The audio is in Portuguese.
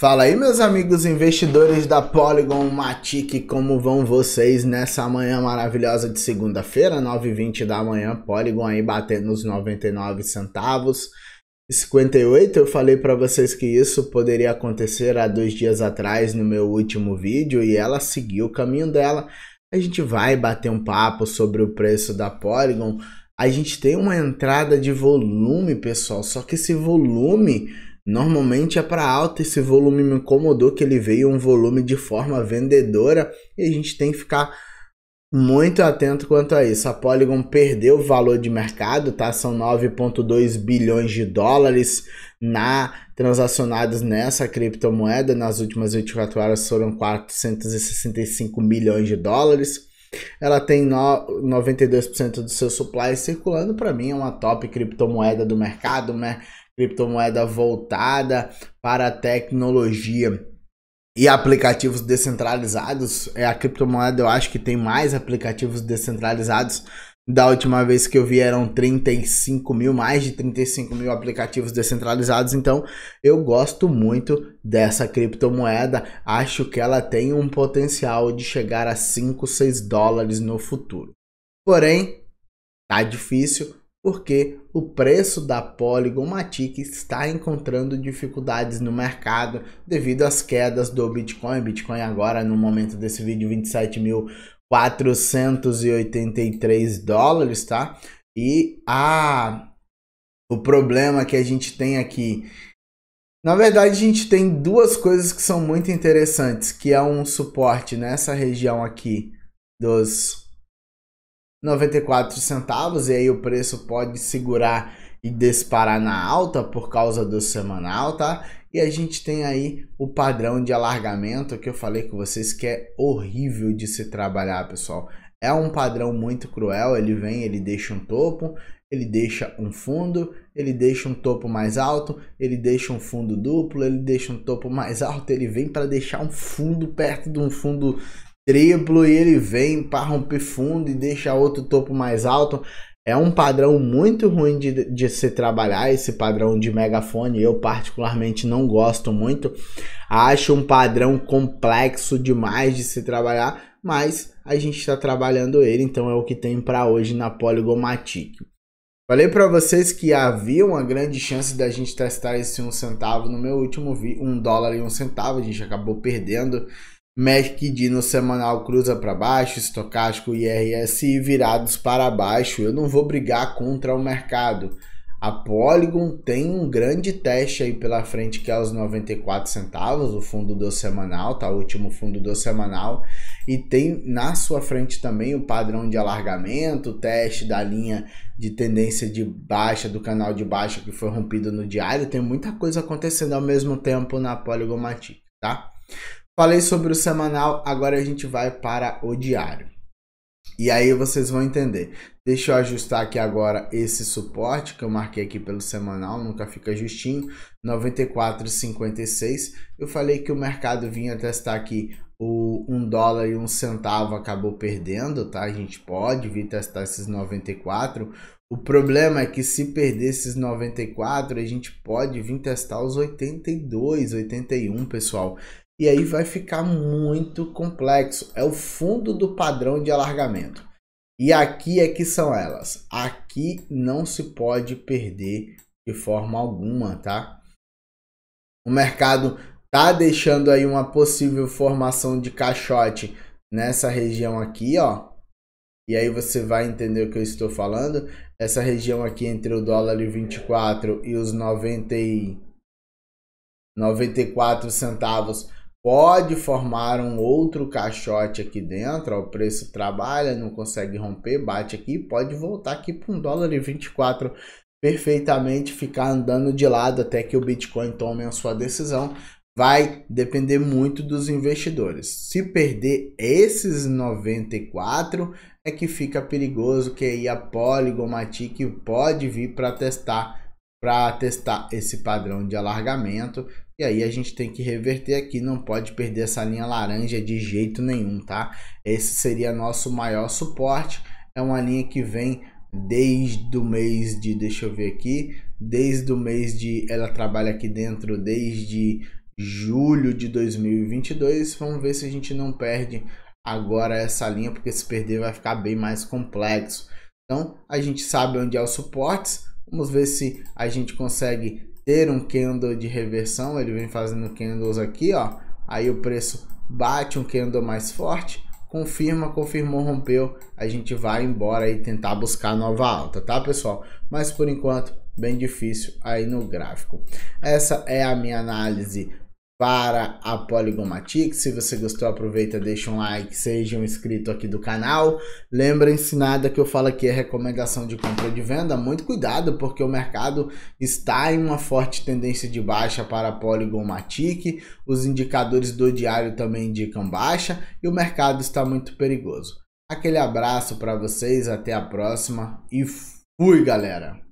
Fala aí, meus amigos investidores da Polygon Matic, como vão vocês nessa manhã maravilhosa de segunda-feira, 9h20 da manhã, Polygon aí batendo os 99 centavos, 58, eu falei para vocês que isso poderia acontecer há 2 dias atrás no meu último vídeo e ela seguiu o caminho dela. A gente vai bater um papo sobre o preço da Polygon, a gente tem uma entrada de volume, pessoal, só que esse volume normalmente é para alta. Esse volume me incomodou, que ele veio um volume de forma vendedora e a gente tem que ficar muito atento quanto a isso. A Polygon perdeu o valor de mercado, tá? São 9,2 bilhões de dólares transacionados nessa criptomoeda. Nas últimas 24 horas foram 465 milhões de dólares. Ela tem 92% do seu supply circulando. Para mim é uma top criptomoeda do mercado, né? Criptomoeda voltada para a tecnologia e aplicativos descentralizados. É a criptomoeda, eu acho que tem mais aplicativos descentralizados. Da última vez que eu vi eram 35 mil, mais de 35 mil aplicativos descentralizados. Então eu gosto muito dessa criptomoeda, acho que ela tem um potencial de chegar a 5, 6 dólares no futuro. Porém, tá difícil, porque o preço da Polygon Matic está encontrando dificuldades no mercado devido às quedas do Bitcoin. Bitcoin agora, no momento desse vídeo, 27.483 dólares, tá? E o problema que a gente tem aqui, na verdade, a gente tem duas coisas que são muito interessantes, que é um suporte nessa região aqui dos 94 centavos, e aí o preço pode segurar e disparar na alta por causa do semanal, tá? E a gente tem aí o padrão de alargamento que eu falei com vocês que é horrível de se trabalhar, pessoal. É um padrão muito cruel, ele vem, ele deixa um topo, ele deixa um fundo, ele deixa um topo mais alto, ele deixa um fundo duplo, ele deixa um topo mais alto, ele vem para deixar um fundo perto de um fundo triplo e ele vem para romper fundo e deixa outro topo mais alto. É um padrão muito ruim de se trabalhar, esse padrão de megafone. Eu particularmente não gosto muito, acho um padrão complexo demais de se trabalhar, mas a gente está trabalhando ele, então é o que tem para hoje na Polygon Matic. Falei para vocês que havia uma grande chance da gente testar esse 1 centavo no meu último vídeo, 1 dólar e 1 centavo, a gente acabou perdendo. MACD no semanal cruza para baixo, estocástico e RSI virados para baixo. Eu não vou brigar contra o mercado. A Polygon tem um grande teste aí pela frente, que é os 94 centavos, o fundo do semanal, tá? O último fundo do semanal. E tem na sua frente também o padrão de alargamento, o teste da linha de tendência de baixa, do canal de baixa que foi rompido no diário. Tem muita coisa acontecendo ao mesmo tempo na Polygon Matic, tá? Falei sobre o semanal, agora a gente vai para o diário. E aí vocês vão entender. Deixa eu ajustar aqui agora esse suporte que eu marquei aqui pelo semanal, nunca fica justinho, 94,56. Eu falei que o mercado vinha testar aqui o 1 dólar e 1 centavo, acabou perdendo, tá? A gente pode vir testar esses 94. O problema é que se perder esses 94, a gente pode vir testar os 82, 81, pessoal. E aí vai ficar muito complexo. É o fundo do padrão de alargamento. E aqui é que são elas. Aqui não se pode perder de forma alguma, tá? O mercado tá deixando aí uma possível formação de caixote nessa região aqui, ó. E aí você vai entender o que eu estou falando. Essa região aqui entre o dólar e 24 e os 94 centavos pode formar um outro caixote aqui dentro, ó. O preço trabalha, não consegue romper, bate aqui, pode voltar aqui para 1 dólar e 24 perfeitamente, ficar andando de lado até que o Bitcoin tome a sua decisão. Vai depender muito dos investidores. Se perder esses 94 é que fica perigoso, que aí a Polygon Matic pode vir para testar esse padrão de alargamento. E aí a gente tem que reverter aqui, não pode perder essa linha laranja de jeito nenhum, tá? Esse seria nosso maior suporte, é uma linha que vem desde o mês de, deixa eu ver aqui, desde o mês de, ela trabalha aqui dentro desde julho de 2022. Vamos ver se a gente não perde agora essa linha, porque se perder vai ficar bem mais complexo. Então a gente sabe onde é os suportes. Vamos ver se a gente consegue ter um candle de reversão. Ele vem fazendo candles aqui, ó. Aí o preço bate um candle mais forte, confirma, confirmou, rompeu, a gente vai embora e tentar buscar nova alta, tá, pessoal? Mas por enquanto bem difícil aí no gráfico. Essa é a minha análise para a Polygon. Se você gostou, aproveita, deixa um like, seja um inscrito aqui do canal. Lembrem-se, nada que eu falo aqui é recomendação de compra e de venda. Muito cuidado, porque o mercado está em uma forte tendência de baixa para a Polygon. Os indicadores do diário também indicam baixa e o mercado está muito perigoso. Aquele abraço para vocês, até a próxima e fui, galera!